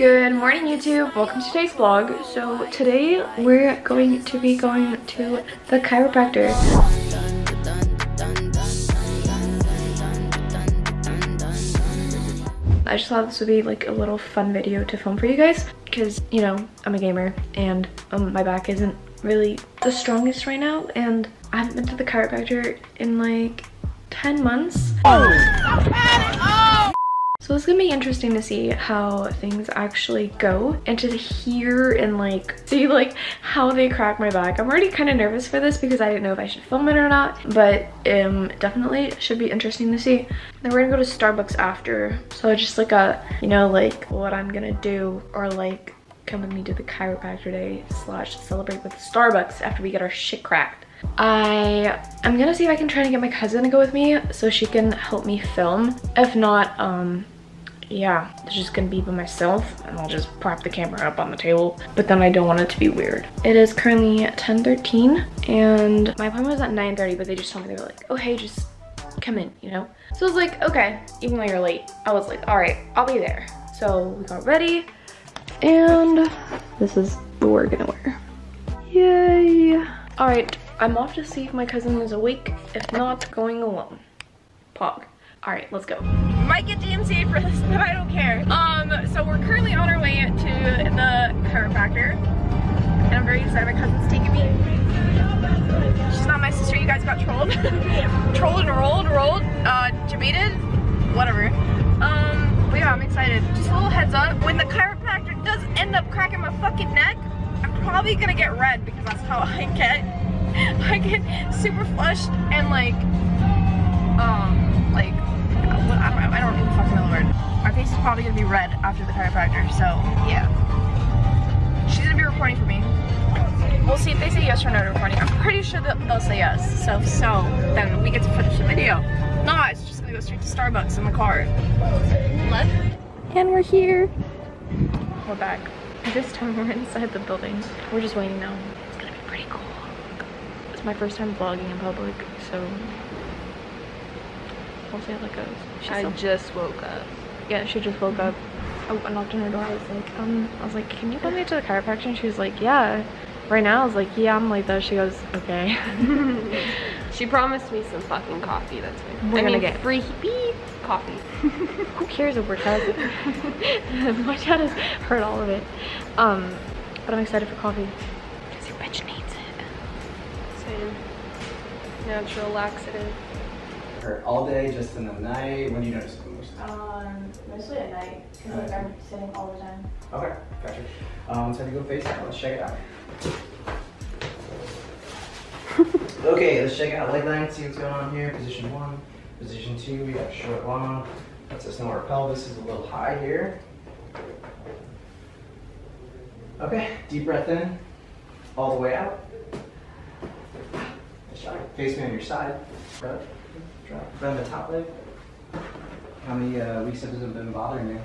Good morning, YouTube. Welcome to today's vlog. So today we're going to be going to the chiropractor. I just thought this would be like a little fun video to film for you guys because, you know, I'm a gamer and my back isn't really the strongest right now, and I haven't been to the chiropractor in like 10 months. So it's gonna be interesting to see how things actually go and to hear and like see like how they crack my back. I'm already kind of nervous for this because I didn't know if I should film it or not, but definitely should be interesting to see. Then we're gonna go to Starbucks after, so just like a, you know, like what I'm gonna do, or like come with me to the chiropractor day / celebrate with Starbucks after we get our shit cracked. I'm gonna see if I can try to get my cousin to go with me so she can help me film. If not, yeah, it's just gonna be by myself and I'll just prop the camera up on the table, but then I don't want it to be weird. It is currently 10:13 and my appointment was at 9:30, but they just told me, they were like, oh hey, just come in, you know? So I was like, okay, even though you're late, I was like, all right, I'll be there. So we got ready and this is what we're gonna wear. Yay. All right, I'm off to see if my cousin is awake. If not, going alone. Pog. All right, let's go. Might get DMCA for this, but I don't care. So we're currently on our way to the chiropractor, and I'm very excited. My cousin's taking me. She's not my sister. You guys got trolled, trolled and rolled, debated, whatever. But yeah, I'm excited. Just a little heads up: when the chiropractor does end up cracking my fucking neck, I'm probably gonna get red because that's how I get. I get super flushed and like I don't really fucking know the word. My face is probably gonna be red after the chiropractor, so yeah. She's gonna be recording for me. We'll see if they say yes or no to recording. I'm pretty sure that they'll say yes. So then we get to finish the video. Nah, it's just gonna go straight to Starbucks in my car. And we're here. We're back. This time we're inside the building. We're just waiting now. It's gonna be pretty cool. My first time vlogging in public, so we'll see how that goes. I just woke up. Yeah, she just woke up. Oh, I knocked on her door. I was like, can you come me to the chiropractor? And she was like, yeah. Right now, I was like, yeah, I'm like that. She goes, okay. She promised me some fucking coffee. That's what we're gonna get. Free coffee. Who cares if we're tested? My dad has heard all of it. But I'm excited for coffee. Natural laxative. Or all day, just in the night? When do you notice it the most? Mostly at night, because like, I'm sitting all the time. Okay, gotcha. Let's have you go face out. Let's check it out. Okay, let's check out leg length, see what's going on here. Position one, position two, we got short, long. Let's just know our pelvis is a little high here. Okay, deep breath in, all the way out. Face me on your side. Drop. Drop. Bend the top leg. How many weeks has it been bothering you?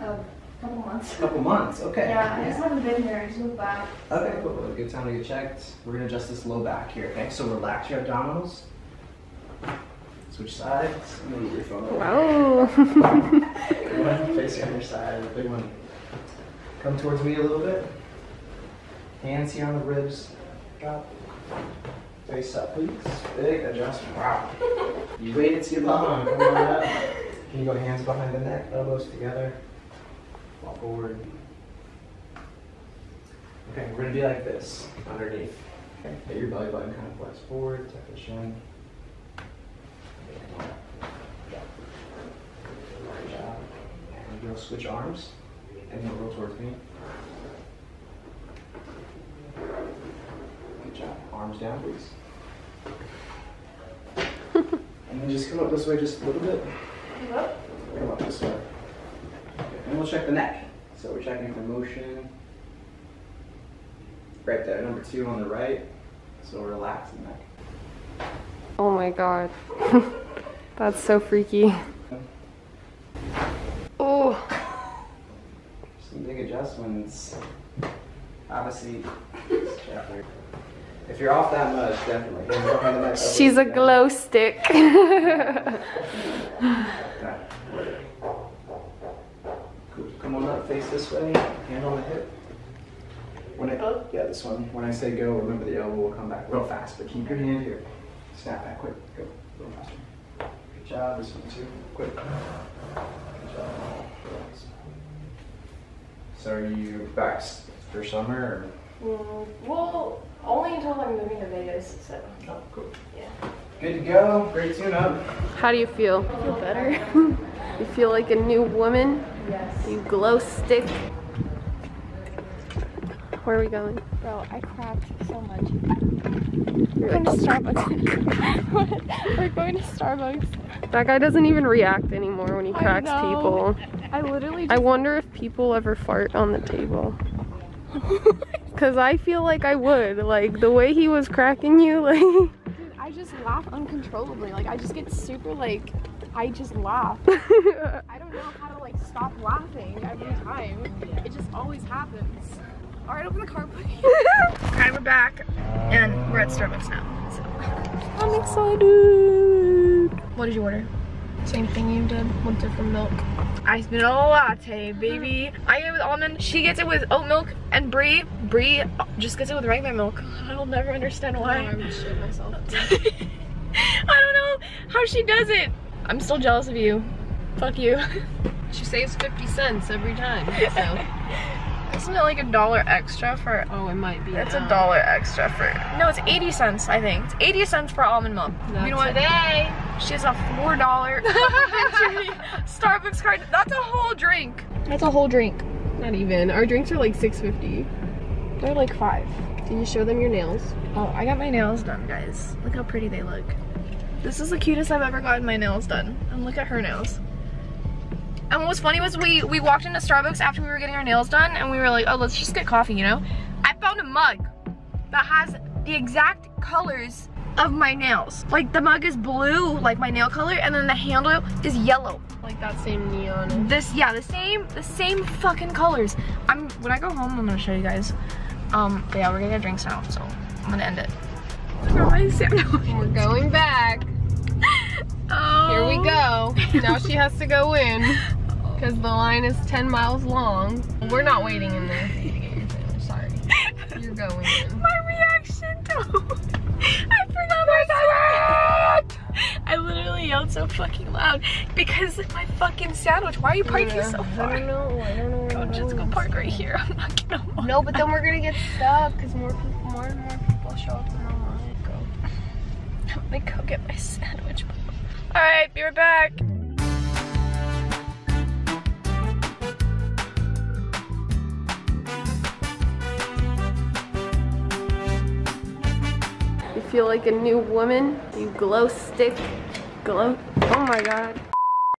A couple months. A couple months, okay. Yeah, I just haven't been here. I just moved back. Okay, cool. Good time to get checked. We're going to adjust this low back here, okay? So relax your abdominals. Switch sides. Move your phone over. Wow. Good one. Face on your side. The big one. Come towards me a little bit. Hands here on the ribs. Drop. Face up, please. Big adjustment. Wow. You waited too long. Come on up. Can you go hands behind the neck, elbows together? Walk forward. Okay, we're going to be like this underneath. Okay, get your belly button kind of flex forward, tuck the shin. Good job. And you'll switch arms and you'll roll towards me. Good job. Arms down, please. And then just come up this way just a little bit. Come up this way. Okay. And we'll check the neck. So we're checking the motion. Right there, number two on the right. So relax the neck. Oh my god. That's so freaky. Oh. Some big adjustments. Obviously. If you're off that much, definitely. Much, she's a glow stick. Cool. Come on up. face this way, hand on the hip. When I, this one, when I say go, remember the elbow will come back real fast, but keep your hand here. Snap back quick, go, a little faster. Good job, this one too, quick. Good job. So are you back for summer? Or? Well, only until I'm moving to Vegas, so. Oh, cool. Yeah. Good to go, great tune-up. How do you feel? I feel better. You feel like a new woman? Yes. You glow stick. Where are we going? Bro, I crapped so much. We're going to Starbucks. We're going to Starbucks. That guy doesn't even react anymore when he cracks people. I literally just... I wonder if people ever fart on the table. Because I feel like I would. Like, the way he was cracking you, like... Dude, I just laugh uncontrollably. Like, I just get super, like... I just laugh. I don't know how to, like, stop laughing every time. It just always happens. All right, open the car, please. Okay, we're back, and we're at Starbucks now. So. I'm excited. What did you order? Same thing you did, with different milk. I spit a latte, baby. I get it with almond. She gets it with oat milk, and Brie just gets it with regular milk. I'll never understand why. I would shit myself. I don't know how she does it. I'm still jealous of you. Fuck you. She saves 50 cents every time. So. Isn't it like $1 extra for? Oh, it might be. It's $1 extra for. No, it's 80 cents. I think it's 80 cents for almond milk. That's you know what? Today she has a $4 Starbucks card. That's a whole drink. That's a whole drink. Not even. Our drinks are like $6.50. They're like $5. Can you show them your nails? Oh, I got my nails done, guys. Look how pretty they look. This is the cutest I've ever gotten my nails done. And look at her nails. And what was funny was we walked into Starbucks after we were getting our nails done, and we were like, oh, let's just get coffee, you know? I found a mug that has the exact colors of my nails. Like, the mug is blue, like my nail color, and then the handle is yellow. Like that same neon. This, yeah, the same fucking colors. When I go home, I'm gonna show you guys. But yeah, we're gonna get drinks now, so I'm gonna end it. We're going back. Oh. Here we go. Now she has to go in because the line is 10 miles long. We're not waiting in there for you to get your dinner. Sorry. You're going in. My reaction to I forgot my sandwich! I literally yelled so fucking loud because of my fucking sandwich. Why are you parking so far? I don't know where I'm going. Just go park right here. I'm not gonna walk. No, but then we're gonna get stuck because more and more people show up and I'm gonna go get my sandwich. All right, be right back. You feel like a new woman. You glow stick. Glow. Oh my God.